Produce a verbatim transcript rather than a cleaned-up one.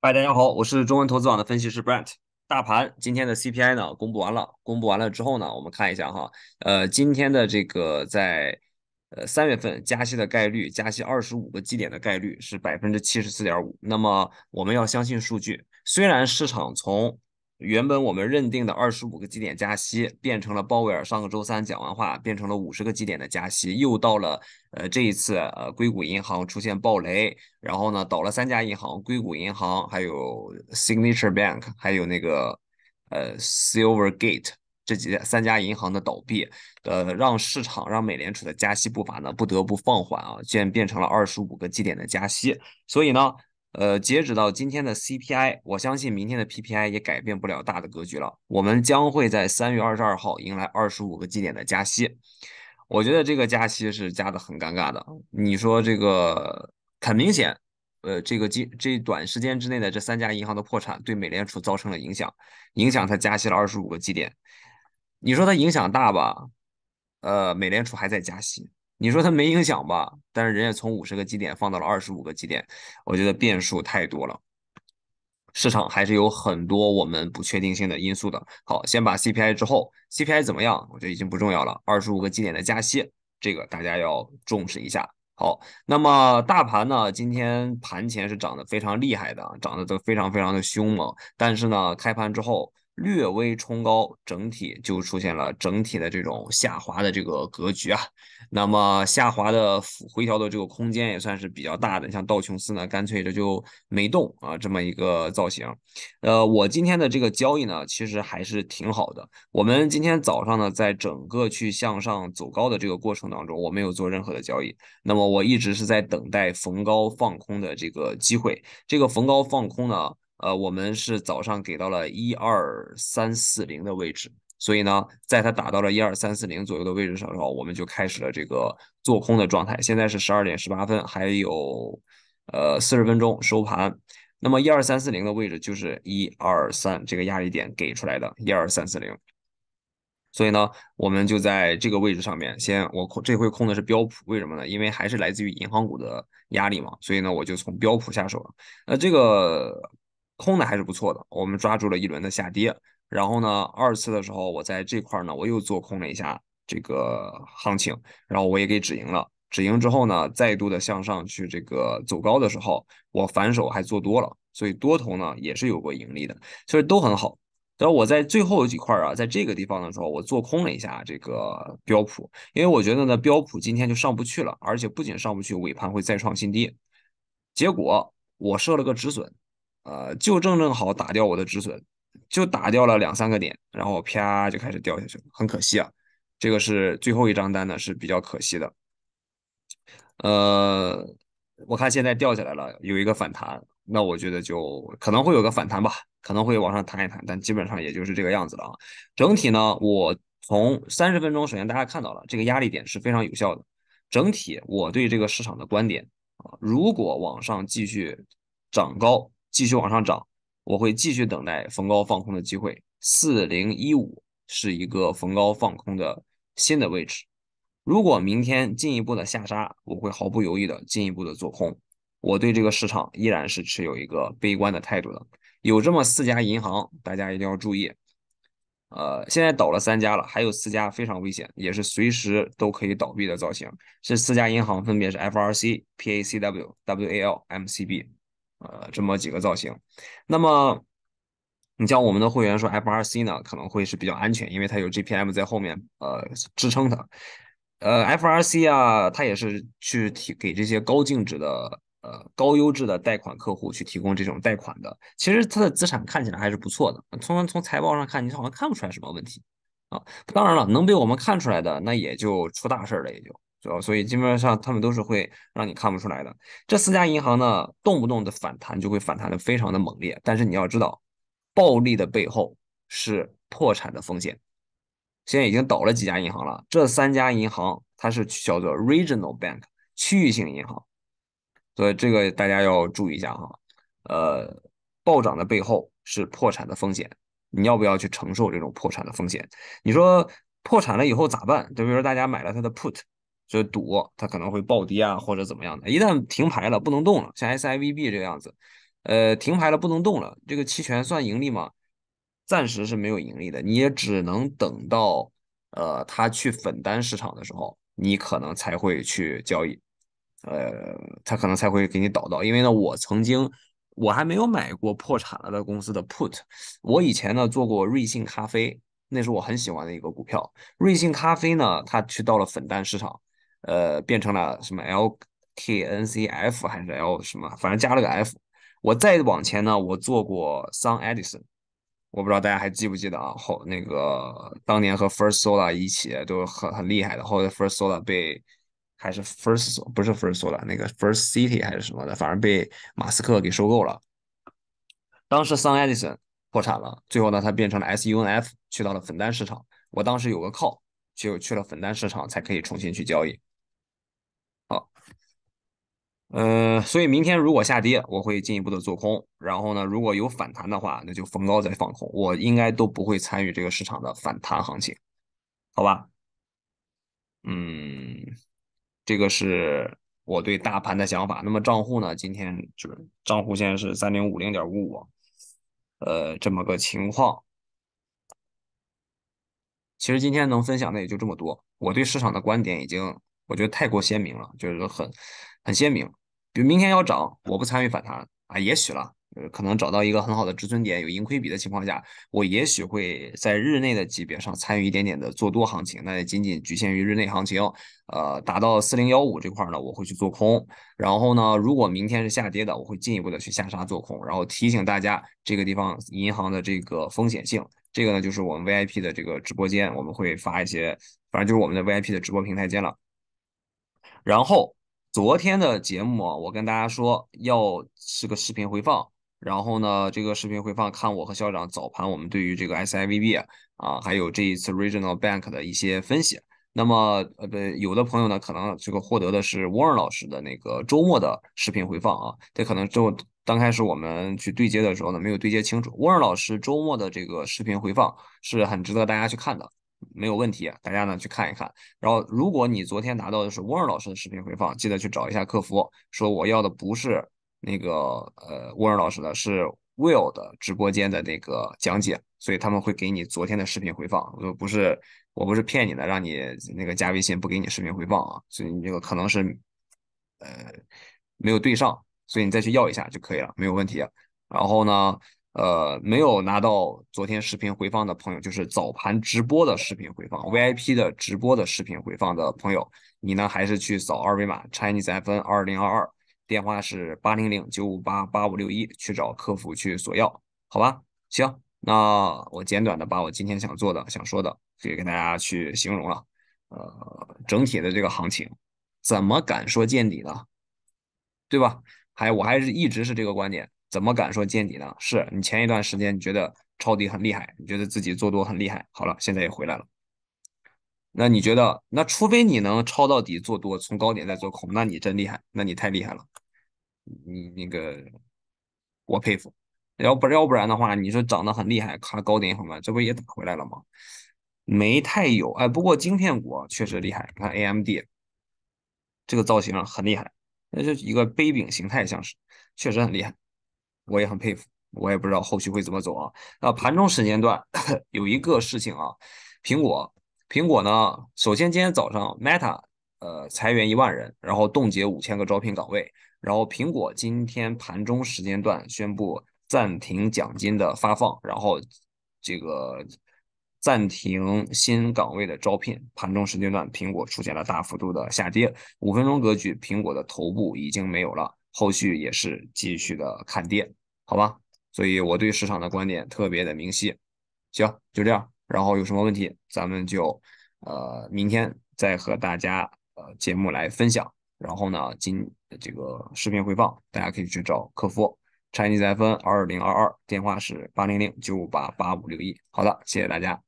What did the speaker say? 嗨，大家好，我是中文投资网的分析师 Brent。大盘今天的 C P I 呢公布完了，公布完了之后呢，我们看一下哈，呃，今天的这个在呃三月份加息的概率，加息二十五个基点的概率是百分之七十四点五。那么我们要相信数据，虽然市场从原本我们认定的二十五个基点加息，变成了鲍威尔上个周三讲完话，变成了五十个基点的加息，又到了呃这一次呃硅谷银行出现暴雷，然后呢倒了三家银行，硅谷银行还有 Signature Bank， 还有那个呃 Silvergate 这几三家银行的倒闭，呃让市场让美联储的加息步伐呢不得不放缓啊，竟然变成了二十五个基点的加息，所以呢。呃，截止到今天的 C P I， 我相信明天的 P P I 也改变不了大的格局了。我们将会在三月二十二号迎来二十五个基点的加息。我觉得这个加息是加的很尴尬的。你说这个很明显，呃，这个这短时间之内的这三家银行的破产对美联储造成了影响，影响它加息了二十五个基点。你说它影响大吧？呃，美联储还在加息。你说它没影响吧，但是人家从五十个基点放到了二十五个基点，我觉得变数太多了，市场还是有很多我们不确定性的因素的。好，先把 C P I 之后 C P I 怎么样我觉得已经不重要了，二十五个基点的加息这个大家要重视一下。好，那么大盘呢今天盘前是涨得非常厉害的，涨得都非常非常的凶猛，但是呢开盘之后略微冲高，整体就出现了整体的这种下滑的这个格局啊。那么下滑的回调的这个空间也算是比较大的，像道琼斯呢干脆这就没动啊，这么一个造型。呃，我今天的这个交易呢其实还是挺好的，我们今天早上呢在整个去向上走高的这个过程当中我没有做任何的交易，那么我一直是在等待逢高放空的这个机会。这个逢高放空呢呃，我们是早上给到了一二三四零的位置，所以呢，在它打到了一二三四零左右的位置上的时候，我们就开始了这个做空的状态。现在是十二点十八分，还有呃四十分钟收盘。那么一二三四零的位置就是一二三这个压力点给出来的一二三四零。所以呢，我们就在这个位置上面，先我这回空的是标普，为什么呢？因为还是来自于银行股的压力嘛，所以呢，我就从标普下手了。那这个。空的还是不错的，我们抓住了一轮的下跌，然后呢二次的时候我在这块呢我又做空了一下这个行情，然后我也给止盈了，止盈之后呢再度的向上去这个走高的时候我反手还做多了，所以多头呢也是有过盈利的，所以都很好。然后我在最后几块啊，在这个地方的时候我做空了一下这个标普，因为我觉得呢标普今天就上不去了，而且不仅上不去，尾盘会再创新低，结果我设了个止损，呃，就正正好打掉我的止损，就打掉了两三个点，然后啪就开始掉下去了，很可惜啊。这个是最后一张单呢，是比较可惜的。呃，我看现在掉下来了，有一个反弹，那我觉得就可能会有个反弹吧，可能会往上弹一弹，但基本上也就是这个样子了啊。整体呢，我从三十分钟，首先大家看到了这个压力点是非常有效的。整体我对这个市场的观点啊，如果往上继续涨高。继续往上涨，我会继续等待逢高放空的机会。四零一五是一个逢高放空的新的位置。如果明天进一步的下杀，我会毫不犹豫的进一步的做空。我对这个市场依然是持有一个悲观的态度的。有这么四家银行，大家一定要注意。呃，现在倒了三家了，还有四家非常危险，也是随时都可以倒闭的造型。这四家银行分别是 F R C、P A C W、W A L、M C B。呃，这么几个造型。那么你像我们的会员说 F R C 呢可能会是比较安全，因为它有 G P M 在后面呃支撑它。呃 F R C 啊它也是去提给这些高净值的呃高优质的贷款客户去提供这种贷款的。其实它的资产看起来还是不错的，从从财报上看你好像看不出来什么问题啊。当然了，能被我们看出来的那也就出大事了，也就。所以基本上他们都是会让你看不出来的。这四家银行呢，动不动的反弹就会反弹的非常的猛烈，但是你要知道，暴利的背后是破产的风险。现在已经倒了几家银行了，这三家银行它是叫做 Regional Bank 区域性银行，所以这个大家要注意一下哈。呃，暴涨的背后是破产的风险，你要不要去承受这种破产的风险？你说破产了以后咋办？就比如说大家买了它的 put。就赌它可能会暴跌啊，或者怎么样的，一旦停牌了不能动了，像 S I V B 这个样子，呃，停牌了不能动了，这个期权算盈利吗？暂时是没有盈利的，你也只能等到呃它去粉单市场的时候，你可能才会去交易，呃，它可能才会给你导到。因为呢，我曾经我还没有买过破产了的公司的 put， 我以前呢做过瑞幸咖啡，那是我很喜欢的一个股票。瑞幸咖啡呢，它去到了粉单市场，呃，变成了什么 L K N C F 还是 L 什么，反正加了个 F。我再往前呢，我做过 Sun Edison。我不知道大家还记不记得啊？后那个当年和 First Solar 一起都很很厉害的，后来 First Solar 被还是 First 不是 First Solar 那个 First City 还是什么的，反正被马斯克给收购了。当时 Sun Edison 破产了，最后呢，它变成了 S U N F， 去到了粉单市场。我当时有个 call， 就去了粉单市场才可以重新去交易。好，呃，所以明天如果下跌，我会进一步的做空。然后呢，如果有反弹的话，那就逢高再放空。我应该都不会参与这个市场的反弹行情，好吧？嗯，这个是我对大盘的想法。那么账户呢？今天就是账户现在是 三零五零点五五， 呃，这么个情况。其实今天能分享的也就这么多。我对市场的观点已经，我觉得太过鲜明了，就是很很鲜明。比如明天要涨，我不参与反弹啊，也许了，可能找到一个很好的止损点，有盈亏比的情况下，我也许会在日内的级别上参与一点点的做多行情，那也仅仅局限于日内行情。呃，达到四零一五这块呢，我会去做空。然后呢，如果明天是下跌的，我会进一步的去下杀做空。然后提醒大家，这个地方银行的这个风险性，这个呢就是我们 V I P 的这个直播间，我们会发一些，反正就是我们的 V I P 的直播平台间了。然后昨天的节目啊，我跟大家说要是个视频回放，然后呢，这个视频回放看我和校长早盘我们对于这个 S I V B 啊，还有这一次 Regional Bank 的一些分析。那么呃，有的朋友呢，可能这个获得的是Warren老师的那个周末的视频回放啊，这可能就刚开始我们去对接的时候呢，没有对接清楚。Warren老师周末的这个视频回放是很值得大家去看的。没有问题，大家呢去看一看。然后如果你昨天拿到的是沃尔老师的视频回放，记得去找一下客服，说我要的不是那个呃沃尔老师的，是 Will 的直播间的那个讲解，所以他们会给你昨天的视频回放。我不是我不是骗你的，让你那个加微信不给你视频回放啊，所以你这个可能是呃没有对上，所以你再去要一下就可以了，没有问题。然后呢，呃，没有拿到昨天视频回放的朋友，就是早盘直播的视频回放 V I P 的直播的视频回放的朋友，你呢还是去扫二维码 Chinese F N 二零二二， 电话是 八零零 九五八 八五六一， 去找客服去索要，好吧？行，那我简短的把我今天想做的想说的可以给大家去形容了。呃，整体的这个行情怎么敢说见底呢？对吧？还我还是一直是这个观点，怎么敢说见底呢？是你前一段时间你觉得抄底很厉害，你觉得自己做多很厉害，好了，现在也回来了。那你觉得，那除非你能抄到底做多，从高点再做空，那你真厉害，那你太厉害了，你那个我佩服。要不要不然的话，你说涨得很厉害，咔高点很慢，这不也打回来了吗？没太有，哎，不过晶片股确实厉害，你看 A M D 这个造型很厉害，那是一个杯柄形态，像是确实很厉害。我也很佩服，我也不知道后续会怎么走啊。那盘中时间段有一个事情啊，苹果，苹果呢，首先今天早上 Meta 呃裁员一万人，然后冻结五千个招聘岗位，然后苹果今天盘中时间段宣布暂停奖金的发放，然后这个暂停新岗位的招聘。盘中时间段苹果出现了大幅度的下跌，五分钟格局，苹果的头部已经没有了，后续也是继续的看跌。好吧，所以我对市场的观点特别的明晰。行，就这样。然后有什么问题，咱们就呃明天再和大家呃节目来分享。然后呢，今这个视频回放，大家可以去找客服 Chinese F N 二零二二， 电话是 八零零 九五八 八五六一。好的，谢谢大家。